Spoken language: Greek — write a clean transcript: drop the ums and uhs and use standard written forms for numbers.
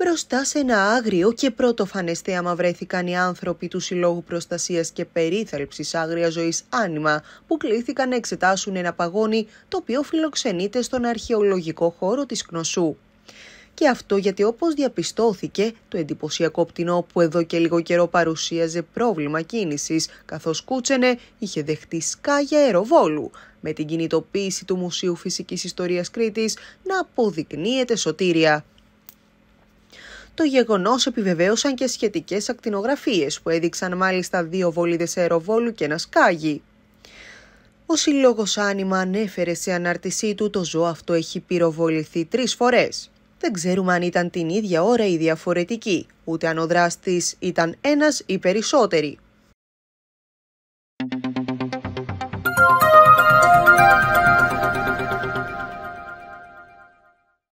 Μπροστά σε ένα άγριο και πρωτοφανές θέαμα βρέθηκαν οι άνθρωποι του Συλλόγου Προστασίας και Περίθαλψης Άγρια Ζωής Άνιμα, που κλήθηκαν να εξετάσουν ένα παγόνι το οποίο φιλοξενείται στον αρχαιολογικό χώρο της Κνωσού. Και αυτό γιατί, όπως διαπιστώθηκε, το εντυπωσιακό πτηνό που εδώ και λίγο καιρό παρουσίαζε πρόβλημα κίνησης, καθώς κούτσενε, είχε δεχτεί σκάγια αεροβόλου, με την κινητοποίηση του Μουσείου Φυσικής Ιστορίας Κρήτης να αποδεικνύεται σωτήρια. Το γεγονός επιβεβαίωσαν και σχετικές ακτινογραφίες που έδειξαν μάλιστα δύο βόλιδες αεροβόλου και ένα σκάγι. Ο Σύλλογος Άνιμα ανέφερε σε ανάρτησή του το ζώο αυτό έχει πυροβοληθεί 3 φορές. Δεν ξέρουμε αν ήταν την ίδια ώρα ή διαφορετική, ούτε αν ο δράστης ήταν ένας ή περισσότεροι.